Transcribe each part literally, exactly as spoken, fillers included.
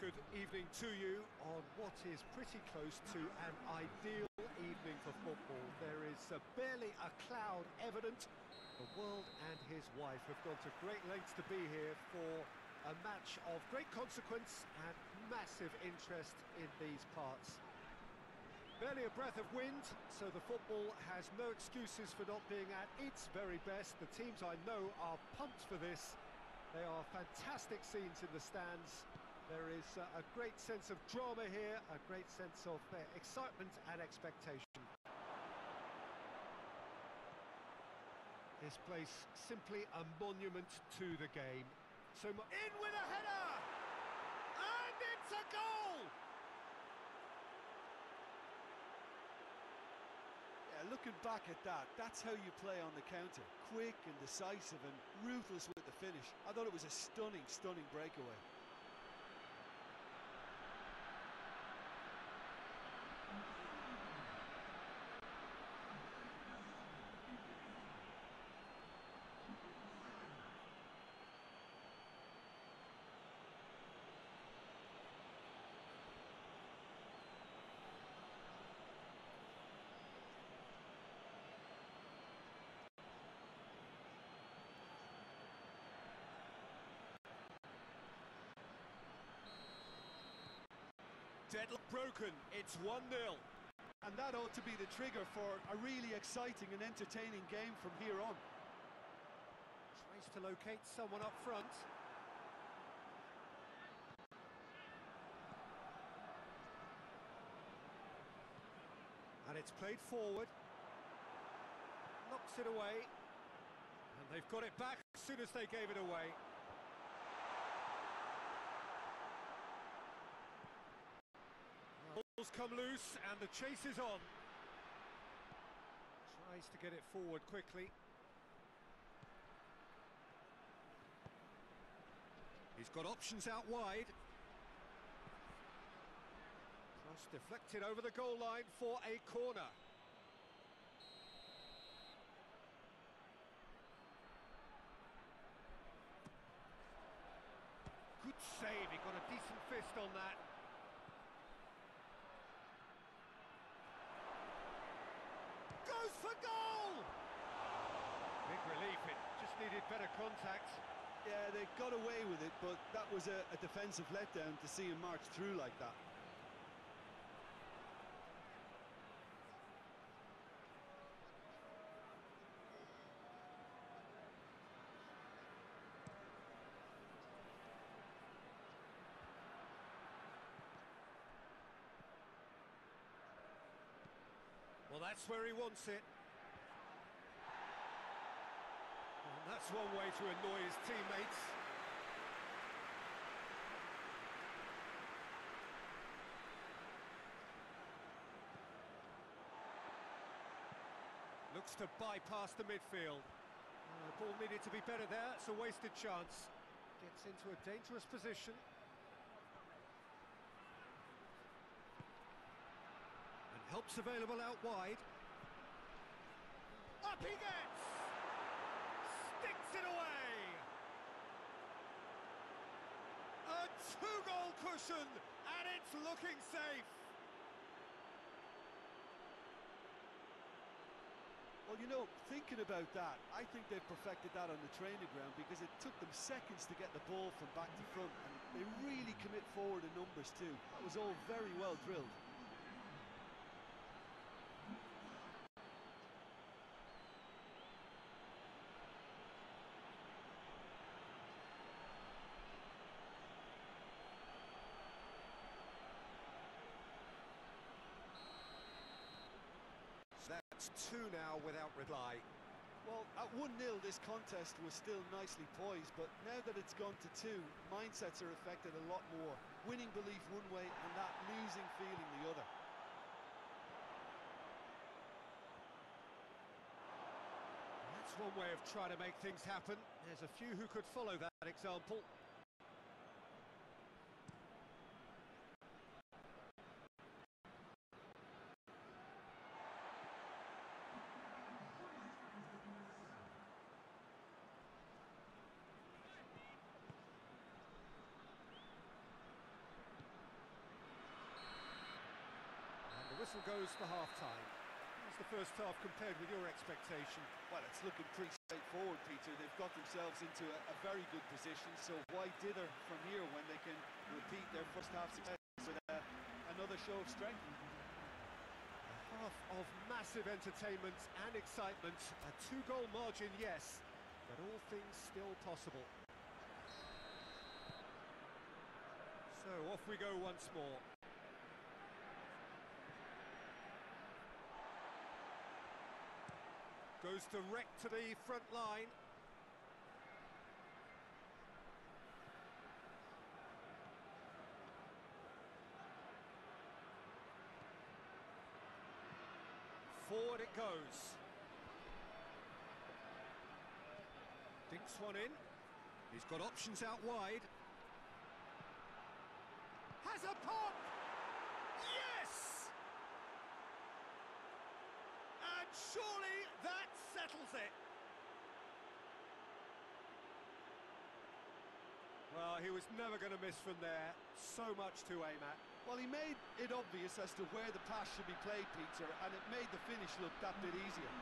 Good evening to you on what is pretty close to an ideal evening for football. There is uh, barely a cloud evident. The World and his wife have gone to great lengths to be here for a match of great consequence and massive interest in these parts. Barely a breath of wind, so the football has no excuses for not being at its very best. The teams I know are pumped for this. They are fantastic scenes in the stands. There is uh, a great sense of drama here, a great sense of uh, excitement and expectation. This place simply a monument to the game. So much in with a header, and it's a goal. Yeah, looking back at that, that's how you play on the counter. Quick and decisive and ruthless with the finish. I thought it was a stunning, stunning breakaway. Deadlock broken, it's one nil. And that ought to be the trigger for a really exciting and entertaining game from here on. Tries to locate someone up front. And it's played forward. Knocks it away. And they've got it back as soon as they gave it away. Come loose and the chase is on. Tries to get it forward quickly. He's got options out wide. Cross deflected over the goal line for a corner. Good save, he got a decent fist on that. Goes for goal! Big relief, it just needed better contact. Yeah, they got away with it, but that was a, a defensive letdown to see him march through like that. Well, that's where he wants it. Well, that's one way to annoy his teammates. Looks to bypass the midfield. Uh, the ball needed to be better there, it's a wasted chance. Gets into a dangerous position. Helps available out wide. Up he gets! Sticks it away! A two-goal cushion, and it's looking safe! Well, you know, thinking about that, I think they perfected that on the training ground because it took them seconds to get the ball from back to front, and they really commit forward in numbers too. That was all very well drilled. Two now without reply. Well, at one nil this contest was still nicely poised, but now that it's gone to two, mindsets are affected a lot more. Winning belief one way and that losing feeling the other. That's one way of trying to make things happen. There's a few who could follow that example. whistle goes for half-time. How's the first half compared with your expectation? Well, it's looking pretty straightforward, Peter. They've got themselves into a, a very good position, so why dither from here when they can repeat their first half success with uh, another show of strength? A half of massive entertainment and excitement. A two-goal margin, yes, but all things still possible. So, off we go once more. Goes direct to the front line. Forward it goes. Dinks one in. He's got options out wide. Has a pop! Yes! And surely that settles it. Well, he was never going to miss from there. So much to aim at. Well, he made it obvious as to where the pass should be played, Peter, and it made the finish look that bit easier.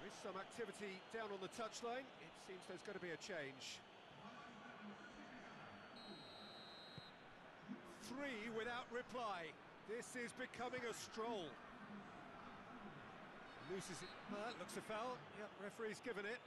There is some activity down on the touchline. It seems there's going to be a change. Three without reply. This is becoming a stroll. Loses it. Well, that looks a foul. Yep, referee's given it.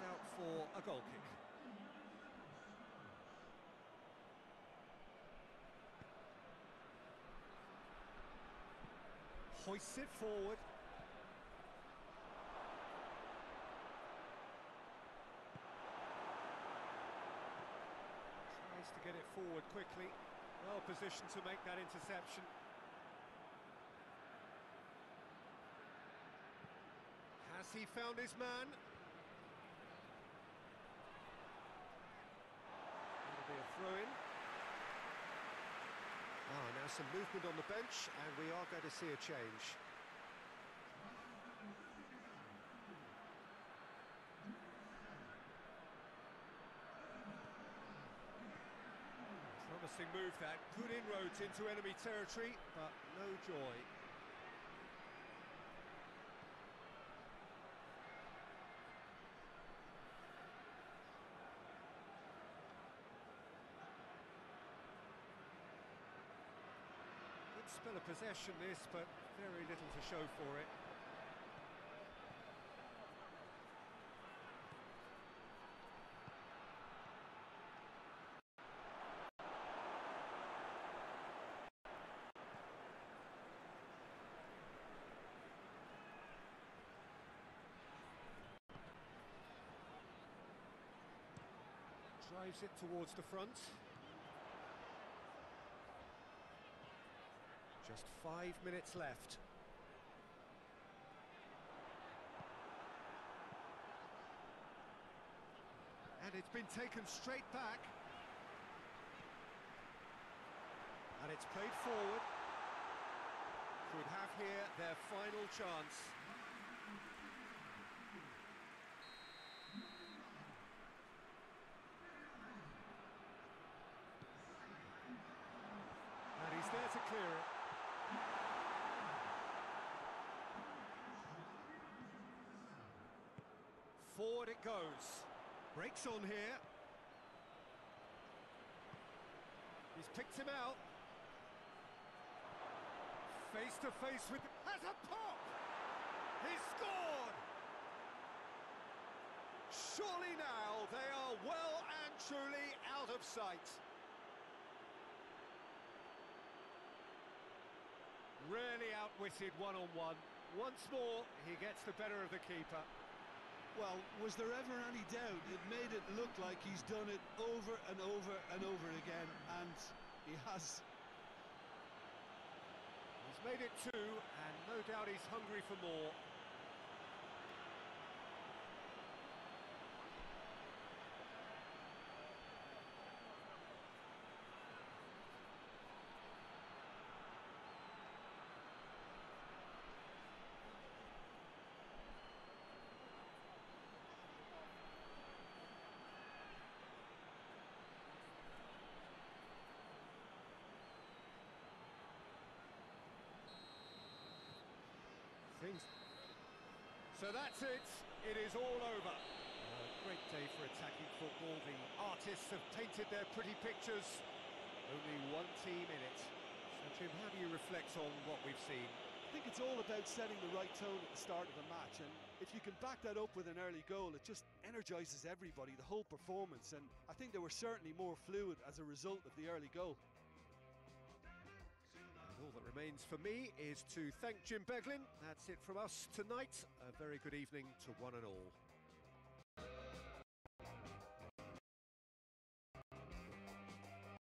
Out for a goal kick. Hoists it forward. Tries to get it forward quickly. Well positioned to make that interception. Has he found his man? A throw-in. Ah, now some movement on the bench, and we are going to see a change. Promising move that, good inroads into enemy territory, but no joy. Spell of possession this, but very little to show for it. Drives it towards the front. Just five minutes left. And it's been taken straight back. And it's played forward. Could have here their final chance. And he's there to clear it. Forward it goes. Breaks on here. He's picked him out. Face to face with... Has a pop! He's scored! surely now they are well and truly out of sight. Really outwitted one-on-one. Once more, he gets the better of the keeper. Well, was there ever any doubt? It made it look like he's done it over and over and over again, and he has. He's made it two, and no doubt he's hungry for more. So that's it, it is all over. A great day for attacking football. The artists have painted their pretty pictures. Only one team in it. So Jim, how do you reflect on what we've seen? I think it's all about setting the right tone at the start of a match, and if you can back that up with an early goal, it just energises everybody, the whole performance, and I think they were certainly more fluid as a result of the early goal. All that remains for me is to thank Jim Beglin. That's it from us tonight. A very good evening to one and all.